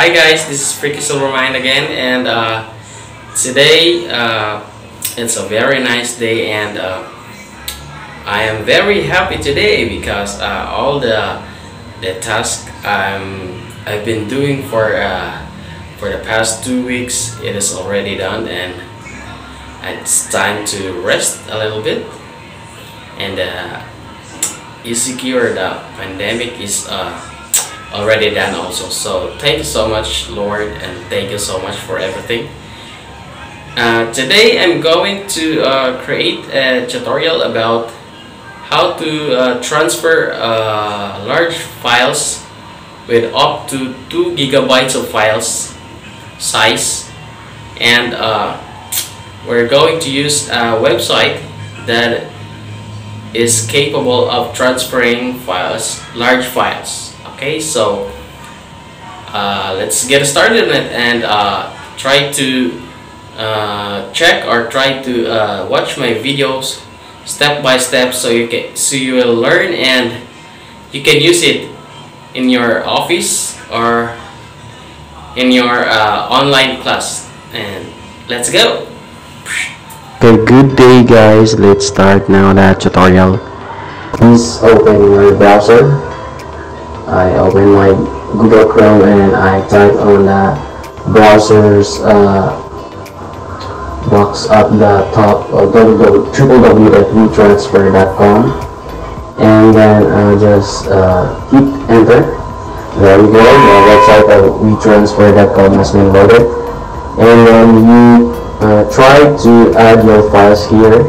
Hi guys, this is freaky Silver Mind again, and today it's a very nice day, and I am very happy today because all the tasks I've been doing for the past 2 weeks, it is already done, and it's time to rest a little bit. And it's secure the pandemic is already done also. So thank you so much, Lord, and thank you so much for everything. Today I'm going to create a tutorial about how to transfer large files with up to 2 gigabytes of files size, and we're going to use a website that is capable of transferring files, large files. Okay, so let's get started on it, and try to check or try to watch my videos step by step, so you will learn and you can use it in your office or in your online class. And let's go. Okay, good day guys, let's start now that tutorial. Please open your browser. I open my Google Chrome and I type on the browser's box at the top of www.wetransfer.com, and then I just hit enter. There we go, the website of wetransfer.com has been loaded, and then you try to add your files here.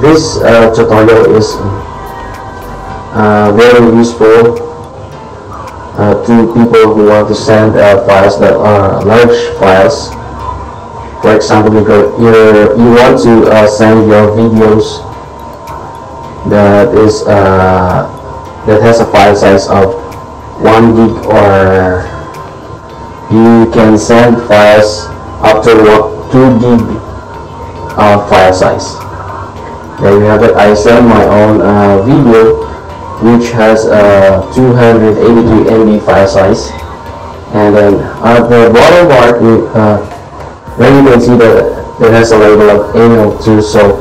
This tutorial is very useful to people who want to send files that are large files. For example, you want to send your videos that has a file size of 1 gig, or you can send files up to 2 gig file size. There you have it. I send my own video, which has a 283 MB file size, and then at the bottom part, then you can see that it has a label of email too. So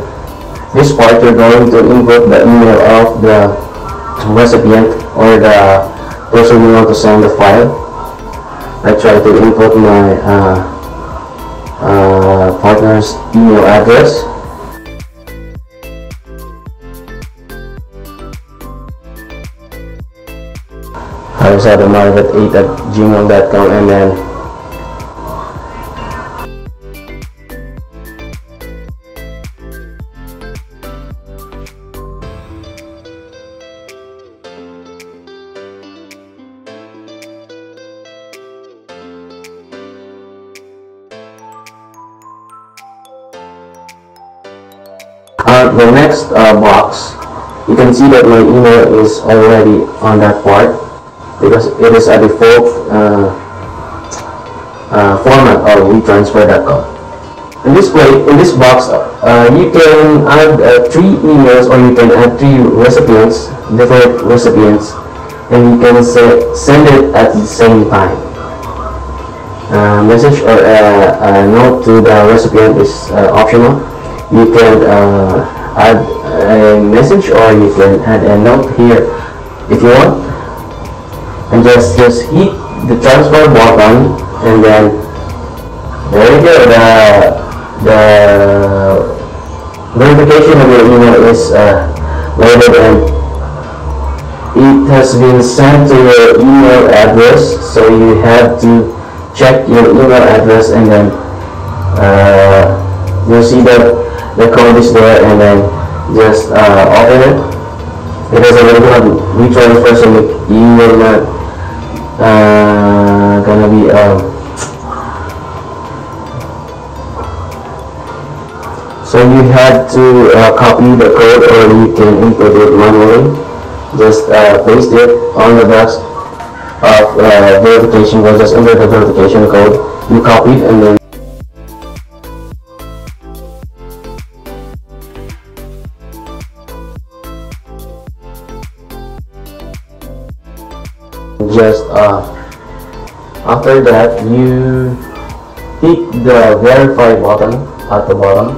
this part, you're going to input the email of the recipient or the person you want to send the file. I try to input my partner's email address. I was at amarvet8@gmail.com, and then the next box, you can see that my email is already on that part, because it is a default format of WeTransfer.com. In this box, you can add 3 emails, or you can add 3 recipients, different recipients, and you can send it at the same time. A message or a note to the recipient is optional. You can add a message, or you can add a note here if you want. And just hit the transfer button, and then there you go, the verification of your email is loaded, and it has been sent to your email address. So you have to check your email address, and then you'll see that the code is there, and then just open it. It is a label of WeTransfer, so you will not gonna be so you have to copy the code, or you can input it manually. Just paste it on the box of verification. Well, just enter the verification code, you copy it, and then just After that, you hit the verify button at the bottom.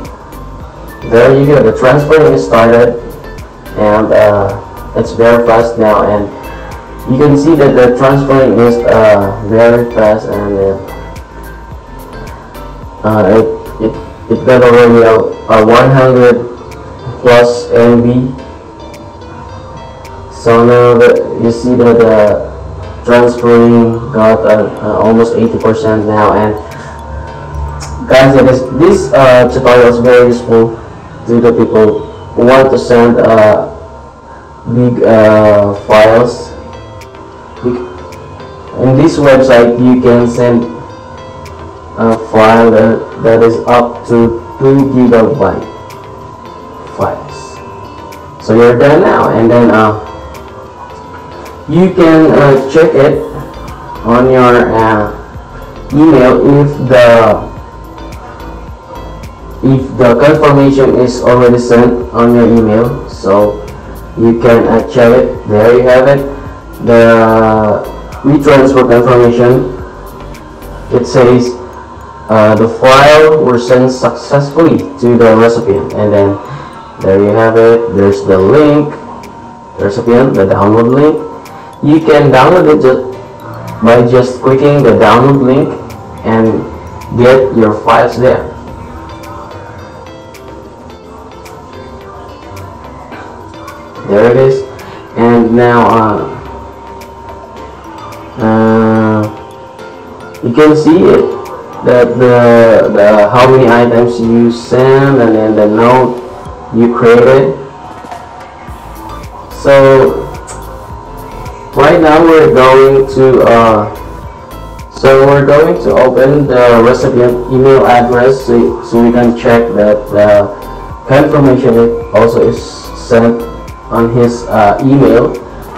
There you go, the transfer is started, and it's very fast now, and you can see that the transfer is very fast, and it got already a 100 plus MB. So now that you see that the transferring got almost 80% now. And guys, this tutorial is very useful to the people who want to send big files. In this website, you can send a file that is up to 2 GB files. So you're done now, and then you can check it on your email if the confirmation is already sent on your email. So you can check it. There you have it, the WeTransfer confirmation. It says the file was sent successfully to the recipient, and then there you have it. There's the link, the download link. You can download it by just clicking the download link and get your files there. There it is. And now you can see it, that the how many items you send, and then the note you created. So right now we're going to open the recipient email address so we can check that the confirmation also is sent on his email.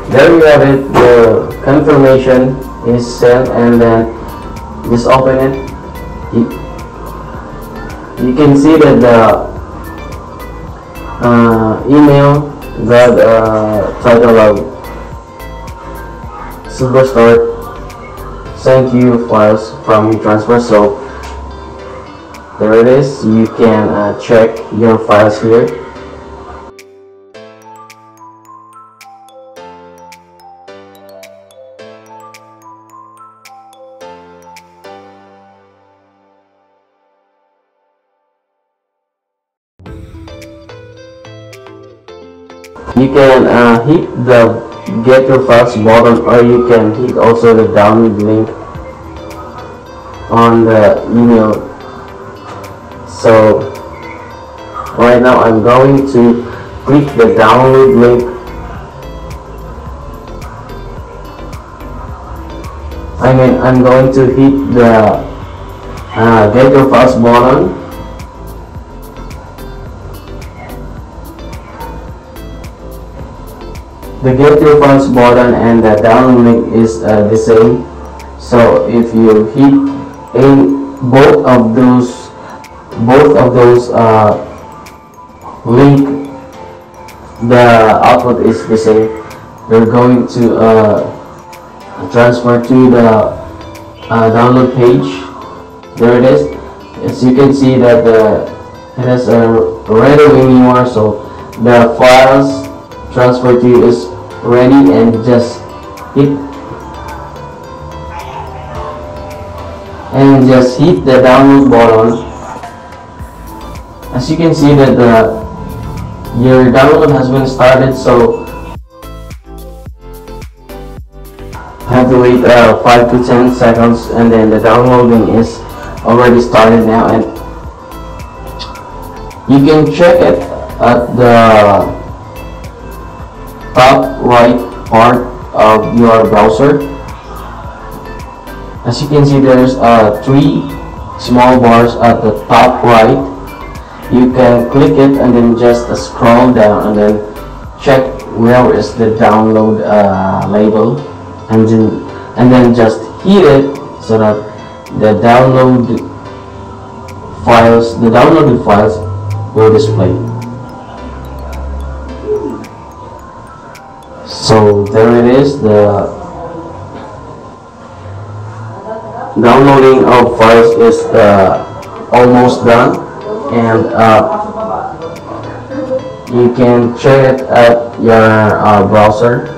There you have it, the confirmation is sent, and then just open it. You can see that the email that title of Silver Star sent you files from WeTransfer. So there it is. You can check your files here. You can hit the get your files button, or you can hit also the download link on the email. So right now I'm going to click the download link. I'm going to hit the get your files button. The get your files button and the download link is the same. So if you hit both of those link, the output is the same. They're going to transfer to the download page. There it is. As you can see that it has a red wing URL, so the files transfer to you is ready, and just hit the download button. As you can see that your download has been started, so have to wait 5 to 10 seconds, and then the downloading is already started now, and you can check it at the top right part of your browser. As you can see, there's 3 small bars at the top right. You can click it and then just scroll down and then check where is the download label, and then just hit it so that the downloaded files will display. So there it is, the downloading of files is almost done, and you can check it at your browser.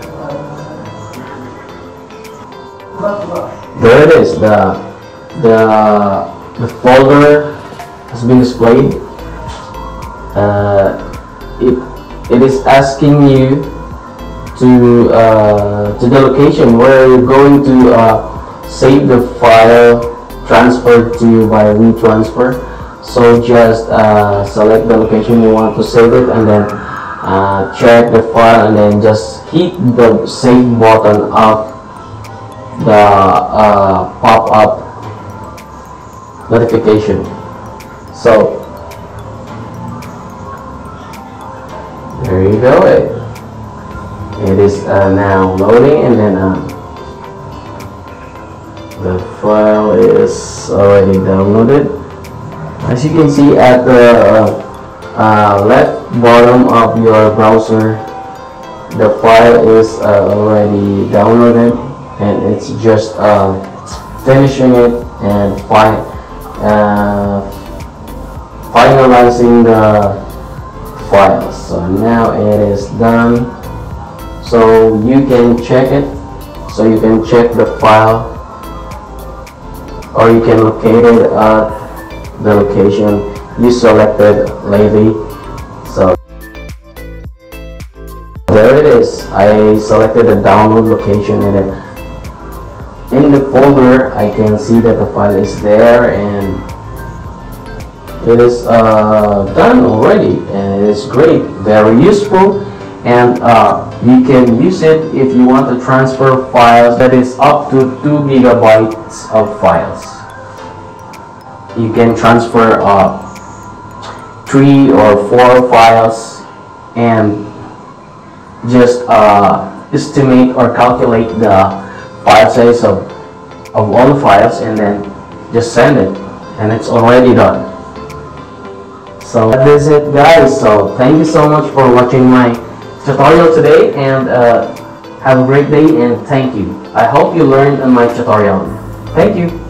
There it is, the folder has been displayed. It is asking you to the location where you're going to save the file transferred to you by WeTransfer. So just select the location you want to save it, and then check the file, and then just hit the save button of the pop-up notification. So there you go. It is now loading, and then the file is already downloaded. As you can see at the left bottom of your browser, the file is already downloaded, and it's just finishing it and finalizing the file. So now it is done, so you can check it, so you can check the file, or you can locate it at the location you selected lately. So there it is. I selected the download location, and then in the folder I can see that the file is there, and it is done already, and it is great, very useful, and you can use it if you want to transfer files that is up to 2 GB of files. You can transfer 3 or 4 files, and just estimate or calculate the file size of all the files, and then just send it, and it's already done. So that is it, guys. So thank you so much for watching my tutorial today, and have a great day, and thank you. I hope you learned on my tutorial. Thank you.